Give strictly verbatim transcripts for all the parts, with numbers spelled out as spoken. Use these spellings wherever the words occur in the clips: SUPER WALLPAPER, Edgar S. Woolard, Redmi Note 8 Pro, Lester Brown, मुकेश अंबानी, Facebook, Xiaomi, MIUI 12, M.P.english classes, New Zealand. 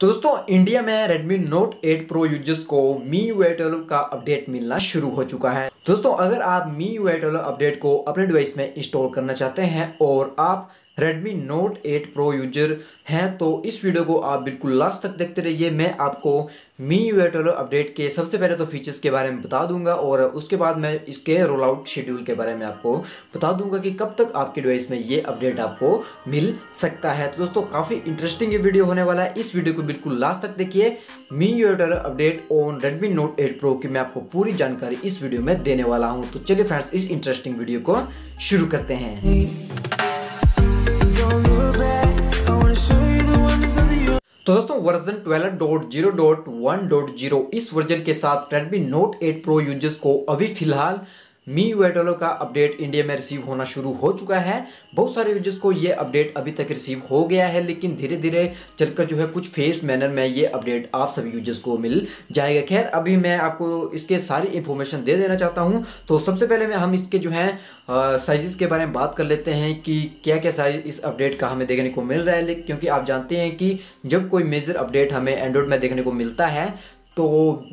तो दोस्तों इंडिया में Redmi Note eight Pro users को M I U I twelve का अपडेट मिलना शुरू हो चुका है। दोस्तों अगर आप M I U I twelve update को अपने डिवाइस में इंस्टॉल करना चाहते हैं और आप Redmi Note eight Pro user हैं तो इस वीडियो को आप बिल्कुल लास्ट तक देखते रहिए। मैं आपको M I U I twelve update के सबसे पहले तो फीचर्स के बारे में बता दूंगा और उसके बाद मैं इसके रोल आउट शेड्यूल के बारे में आपको बता दूंगा कि कब तक आपके डिवाइस में ये अपडेट आपको मिल सकता है। तो दोस्तों काफ़ी इंटरेस्टिंग ये वीडियो होने वाला है, इस वीडियो को बिल्कुल लास्ट तक देखिए। M I U I twelve update on Redmi Note eight Pro की मैं आपको पूरी जानकारी इस वीडियो में देने वाला हूँ। तो चलिए फ्रेंड्स इस इंटरेस्टिंग वीडियो को शुरू करते हैं। तो दोस्तों version twelve dot zero dot one dot zero इस वर्जन के साथ Redmi Note eight Pro users को अभी फिलहाल M I U I twelve का अपडेट इंडिया में रिसीव होना शुरू हो चुका है। बहुत सारे यूजर्स को ये अपडेट अभी तक रिसीव हो गया है, लेकिन धीरे धीरे चलकर जो है कुछ फेस मैनर में ये अपडेट आप सभी यूजर्स को मिल जाएगा। खैर अभी मैं आपको इसके सारी इन्फॉर्मेशन दे देना चाहता हूँ। तो सबसे पहले मैं हम इसके जो है साइज़ के बारे में बात कर लेते हैं कि क्या क्या साइज़ इस अपडेट का हमें देखने को मिल रहा है, क्योंकि आप जानते हैं कि जब कोई मेजर अपडेट हमें एंड्रॉयड में देखने को मिलता है तो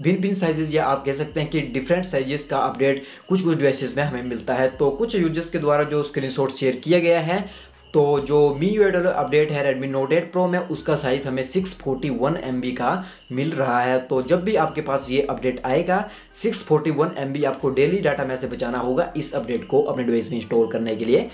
भिन्न भिन्न साइजेस या आप कह सकते हैं कि डिफरेंट साइजेस का अपडेट कुछ कुछ डिवाइसेस में हमें मिलता है। तो कुछ यूजर्स के द्वारा जो स्क्रीनशॉट शेयर किया गया है तो जो M I U I twelve update है Redmi Note एट Pro में उसका साइज़ हमें six forty one M B का मिल रहा है। तो जब भी आपके पास ये अपडेट आएगा six forty one M B आपको डेली डाटा में से बचाना होगा इस अपडेट को अपने डिवाइस में इंस्टॉल करने के लिए।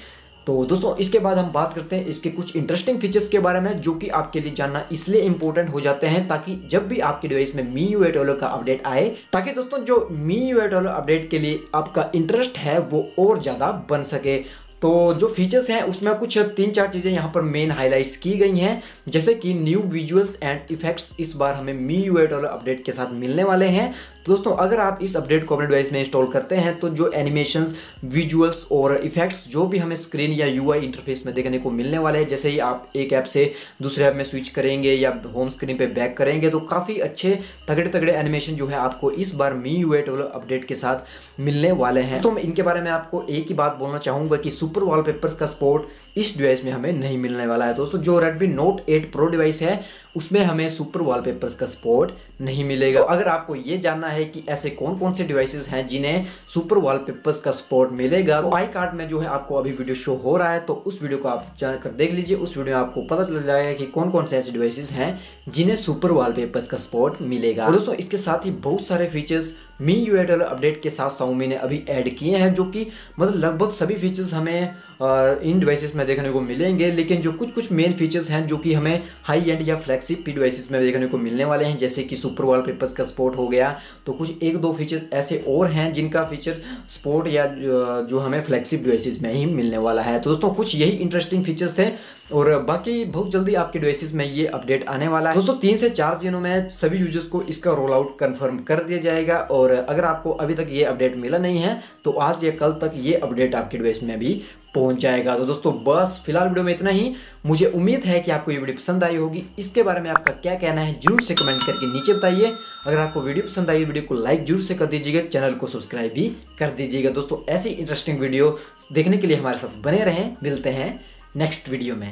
तो दोस्तों इसके बाद हम बात करते हैं इसके कुछ इंटरेस्टिंग फीचर्स के बारे में जो कि आपके लिए जानना इसलिए इंपॉर्टेंट हो जाते हैं ताकि जब भी आपके डिवाइस में M I U I twelve का अपडेट आए ताकि दोस्तों जो M I U I twelve update के लिए आपका इंटरेस्ट है वो और ज़्यादा बन सके। तो जो फीचर्स हैं उसमें कुछ तीन चार चीज़ें यहाँ पर मेन हाईलाइट्स की गई हैं, जैसे कि न्यू विजुअल्स एंड इफेक्ट्स इस बार हमें M I U I twelve update के साथ मिलने वाले हैं। तो दोस्तों अगर आप इस अपडेट को अपने डिवाइस में इंस्टॉल करते हैं तो जो एनिमेशंस विजुअल्स और इफेक्ट्स जो भी हमें स्क्रीन या यू आई इंटरफेस में देखने को मिलने वाले हैं, जैसे ही आप एक ऐप से दूसरे ऐप में स्विच करेंगे या होम स्क्रीन पर बैक करेंगे तो काफ़ी अच्छे तगड़े तगड़े एनिमेशन जो है आपको इस बार M I U I twelve update के साथ मिलने वाले हैं। तो इनके बारे में आपको एक ही बात बोलना चाहूँगा कि सुपर वॉलपेपर्स का सपोर्ट इस डिवाइस में हमें नहीं मिलने वाला है। दोस्तों जो Redmi Note eight Pro device है उसमें हमें सुपर वॉलपेपर्स का सपोर्ट नहीं मिलेगा। तो अगर आपको ये जानना है कि ऐसे कौन कौन से डिवाइसेस हैं जिन्हें सुपर वॉलपेपर्स का सपोर्ट मिलेगा तो आई कार्ड में जो है आपको अभी वीडियो शो हो रहा है तो उस वीडियो को आप जाकर देख लीजिए। उस वीडियो में आपको पता चल जाएगा कि कौन कौन से ऐसे डिवाइसेस हैं जिन्हें सुपर वॉलपेपर्स का सपोर्ट मिलेगा। और दोस्तों इसके साथ ही बहुत सारे features M I U I twelve update के साथ Xiaomi ने अभी ऐड किए हैं जो कि मतलब लगभग सभी फीचर्स हमें इन डिवाइसेस में देखने को मिलेंगे, लेकिन जो कुछ कुछ मेन फीचर्स हैं जो कि हमें हाई एंड या फ्लैगशिप डिवाइसेस में देखने को मिलने वाले हैं, जैसे कि सुपर वॉलपेपर्स का सपोर्ट हो गया। तो कुछ एक दो फीचर्स ऐसे और हैं जिनका फीचर सपोर्ट या जो हमें फ्लैगशिप डिवाइसेस में ही मिलने वाला है। तो दोस्तों कुछ यही इंटरेस्टिंग फीचर्स थे और बाकी बहुत जल्दी आपके डिवाइसेस में ये अपडेट आने वाला है। दोस्तों तीन से चार दिनों में सभी यूजर्स को इसका रोल आउट कन्फर्म कर दिया जाएगा और अगर आपको अभी तक ये अपडेट मिला नहीं है तो आज या कल तक ये अपडेट आपके डिवाइस में भी पहुंच जाएगा। तो दोस्तों बस फिलहाल वीडियो में इतना ही। मुझे उम्मीद है कि आपको ये वीडियो पसंद आई होगी। इसके बारे में आपका क्या कहना है जरूर से कमेंट करके नीचे बताइए। अगर आपको वीडियो पसंद आई वीडियो को लाइक जरूर से कर दीजिएगा, चैनल को सब्सक्राइब भी कर दीजिएगा। दोस्तों ऐसी इंटरेस्टिंग वीडियो देखने के लिए हमारे साथ बने रहें। मिलते हैं नेक्स्ट वीडियो में।